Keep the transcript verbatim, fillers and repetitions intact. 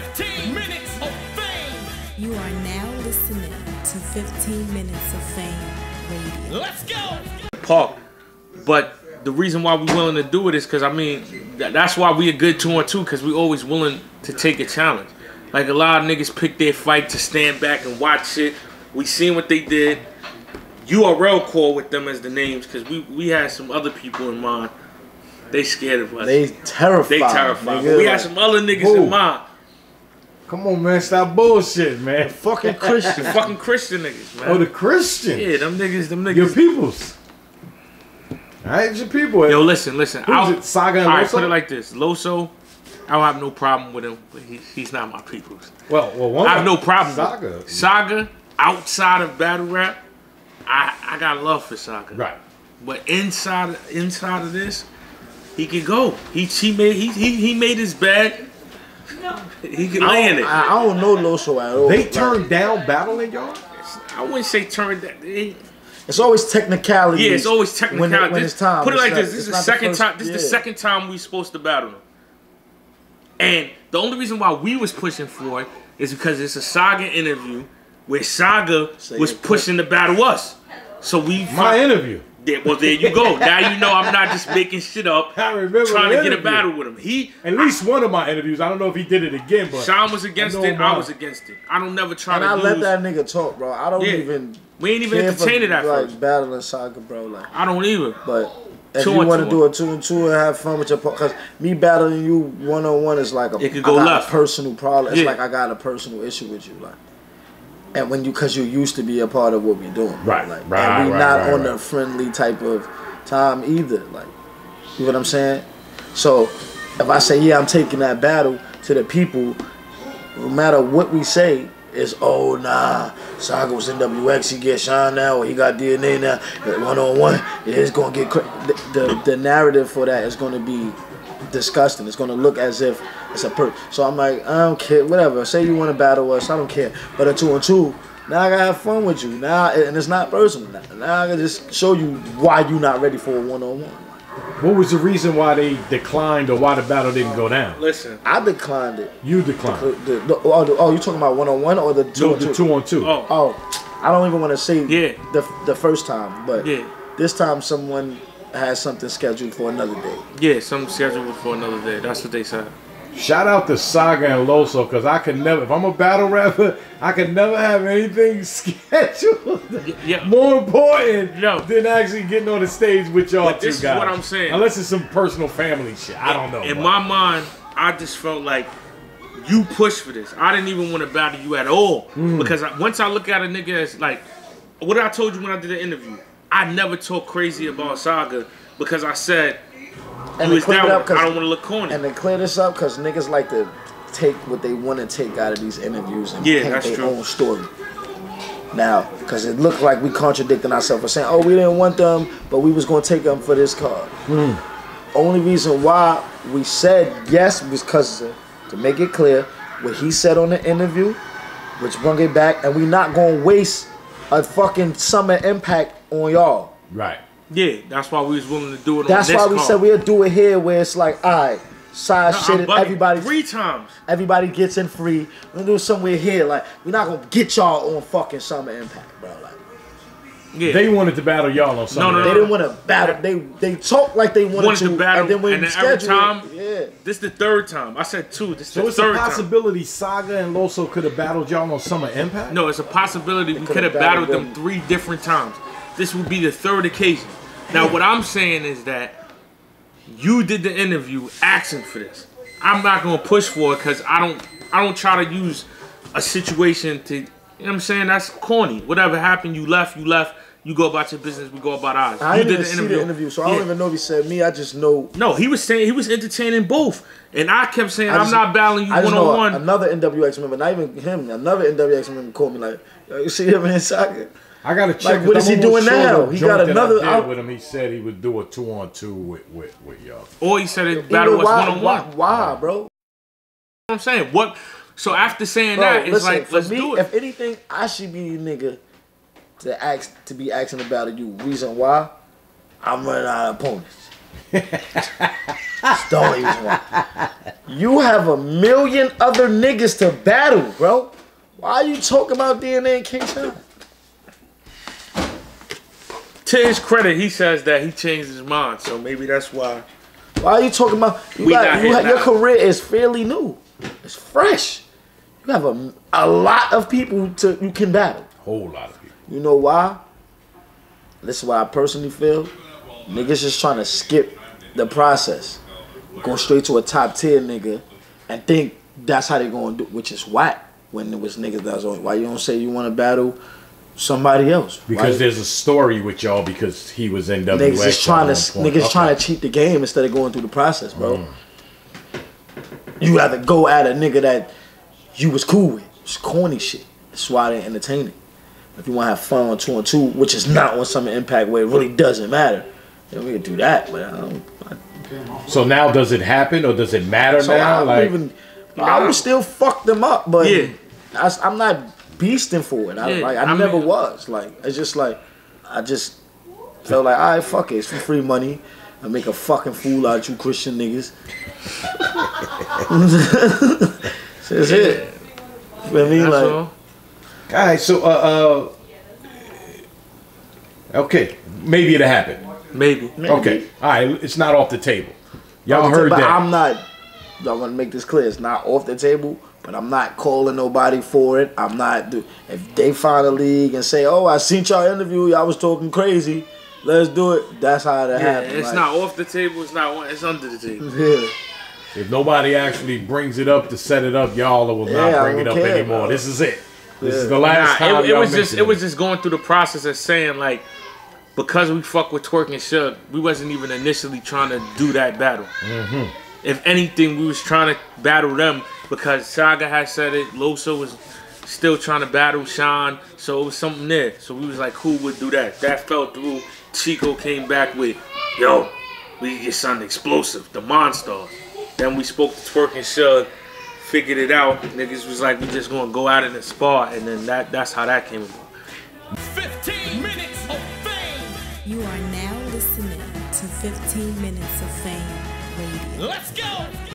fifteen minutes of fame. You are now listening to fifteen minutes of fame radio. Let's go. Park, but the reason why we're willing to do it is because, I mean, that's why we a good two on two, because we always willing to take a challenge. Like, a lot of niggas pick their fight to stand back and watch shit. We seen what they did. U R L call with them as the names, because we, we had some other people in mind. They scared of us. They terrified. They terrified. Nigga, we had some other niggas who? in mind. Come on, man. Stop bullshit, man. Fucking Christian. Fucking Christian niggas, man. Oh, the Christians. Yeah, them niggas, them niggas. Your peoples. I ain't your people. Yo, listen, listen. Who's it, Saga and Loso? All right, put it like this. Loso, I don't have no problem with him, but he, he's not my peoples. Well, well, one I have no problem Saga. with Saga, outside of battle rap, I, I got love for Saga. Right. But inside inside of this, he can go. He he made he he, he made his bag. No. He can lay in it. I, I don't know Loso at all. They turned down battling, y'all? I wouldn't say turned down. They, It's always technicality. Yeah, it's always technicality. When, it, when it's time. Put it like not, this. This is the second the first, time. This yeah. is the second time we supposed to battle him. And the only reason why we was pushing for it is because it's a Saga interview where Saga Say was pushing to battle us. So we my interview. Yeah, well, there you go. Now you know I'm not just making shit up. I remember trying to get a battle with him. He at least I, one of my interviews. I don't know if he did it again, but Sean was against I it. I was against it. I don't never try and to. And I lose. let that nigga talk, bro. I don't yeah. even. We ain't even entertaining that. Like first. battling Saga, bro. Like I don't either. But if two you want to do a two and two and have fun with your, because me battling you one on one is like a, it could go I got left. a personal problem. It's yeah. like I got a personal issue with you, like. And when you, because you used to be a part of what we're doing, right? Like, right. And we're right, not right, on right. a friendly type of time either. Like, you know what I'm saying? So if I say yeah, I'm taking that battle to the people, no matter what we say. It's, oh, nah, Saga was N W X, he get Shine now, or he got D N A now, one-on-one, yeah, it's going to get crazy. The, the, the narrative for that is going to be disgusting. It's going to look as if it's a perk. So I'm like, I don't care, whatever. Say you want to battle us, I don't care. But a two-on-two, now I got to have fun with you. Now, and it's not personal. Now, now I got to just show you why you not ready for a one-on-one. What was the reason why they declined or why the battle didn't go down? Listen, I declined it. You declined. The, the, the, oh, the, oh, you talking about one on one or the two? No, on the two? two on two. Oh, oh I don't even want to say yeah. the the first time, but yeah. this time someone has something scheduled for another day. Yeah, something scheduled for another day. That's what they said. Shout out to Saga and Loso, because I could never, if I'm a battle rapper, I could never have anything scheduled yeah. more important no. than actually getting on the stage with y'all two guys. This is what I'm saying. Unless it's some personal family shit. I don't know. In my mind, I just felt like you pushed for this. I didn't even want to battle you at all. Mm. Because I, once I look at a nigga as like, what I told you when I did the interview, I never talk crazy about Saga because I said, And they clear it up I don't want to look corny. And they clear this up because niggas like to take what they want to take out of these interviews and yeah, paint their true. own story. Now, because it looked like we contradicting ourselves for saying, oh, we didn't want them, but we was going to take them for this card. Mm. Only reason why we said yes was because, to make it clear, what he said on the interview, which brung it back, and we not going to waste a fucking summer impact on y'all. Right. Yeah, that's why we was willing to do it that's on this That's why we call. said we'll do it here where it's like, all right, side no, shit, everybody. Three times. Everybody gets in free. We'll do it somewhere here. Like, we're not going to get y'all on fucking Summer Impact, bro. Like, yeah. They wanted to battle y'all on Summer no, no, Impact. No, no, they didn't want to battle. They they talked like they wanted, wanted to, to battle, and then when we scheduled time, it. Yeah. This is the third time. I said two. This is so the it's third a possibility time. Saga and Loso could have battled y'all on Summer Impact? No, it's a possibility they we could have battled, battled them three different times. This would be the third occasion. Now, what I'm saying is that you did the interview asking for this. I'm not gonna push for it because I don't, I don't try to use a situation to, you know what I'm saying? That's corny. Whatever happened, you left, you left. You go about your business, we go about ours. I you didn't did the see interview. the interview, so I don't yeah. even know if he said me. I just know. No, he was saying he was entertaining both, and I kept saying I just, I'm not battling you I just one on one. Another N W X member, not even him. Another N W X member called me like, yo, you see him in Saga? I gotta check. Like, what is I'm he doing now? He got another. I did with him, he said he would do a two on two with with, with y'all. Or he said it battle was one on one. Why, bro? You know what I'm saying, what? So after saying bro, that, it's listen, like let's me, do it. If anything, I should be a nigga to ask to be asking about you. Reason why? I'm running out of opponents. That's the only reason why. You have a million other niggas to battle, bro. Why are you talking about D N A and K-Shine? To his credit, he says that he changed his mind, so maybe that's why. Why are you talking about... You got, you have, your career is fairly new. It's fresh. You have a, a lot of people to you can battle. Whole lot of people. You know why? This is why I personally feel niggas just trying to skip the process. Go straight to a top tier nigga and think that's how they're going to do, which is whack when there was niggas that was on. Why you don't say you want to battle somebody else? Because why? There's a story with y'all because he was in W S. Niggas is trying, to, niggas okay. trying to cheat the game instead of going through the process, bro. Mm. You rather go at a nigga that you was cool with. It's corny shit. That's why they're entertaining. If you want to have fun on two and two, which is not on some impact where it really doesn't matter, then we can do that. But I don't, I, so now does it happen or does it matter so now? I, like, even, I would still fuck them up, but yeah. I, I'm not beasting for it. I, yeah, like, I, I never mean, was. Like it's just like I just felt like, all right, fuck it. It's for free money. I make a fucking fool out of you Christian niggas. That's yeah. it. You know what I mean? Like, all right, so uh, uh, okay, maybe it'll happen. Maybe. Maybe. Okay. All right. It's not off the table. Y'all heard that. I'm not. Y'all want to make this clear. It's not off the table. But I'm not calling nobody for it. I'm not. Do, if they find a league and say, "Oh, I seen y'all interview. Y'all was talking crazy. Let's do it." That's how that yeah, happens. It's like, not off the table. It's not. On, it's under the table. Yeah. If nobody actually brings it up to set it up, y'all will yeah, not bring it up care, anymore. Bro. This is it. This yeah. is the last nah, time. It, it was just it. it was just going through the process of saying like. Because we fuck with Twerk and Shug, we wasn't even initially trying to do that battle. Mm-hmm. If anything, we was trying to battle them because Saga had said it, Loso was still trying to battle Shine, so it was something there. So we was like, who would do that? That fell through. Chico came back with, yo, we get something explosive, the Monstars. Then we spoke to Twerk and Shug, figured it out. Niggas was like, we just gonna go out in the spar, and then that that's how that came about. You are now listening to fifteen minutes of fame radio. Let's go!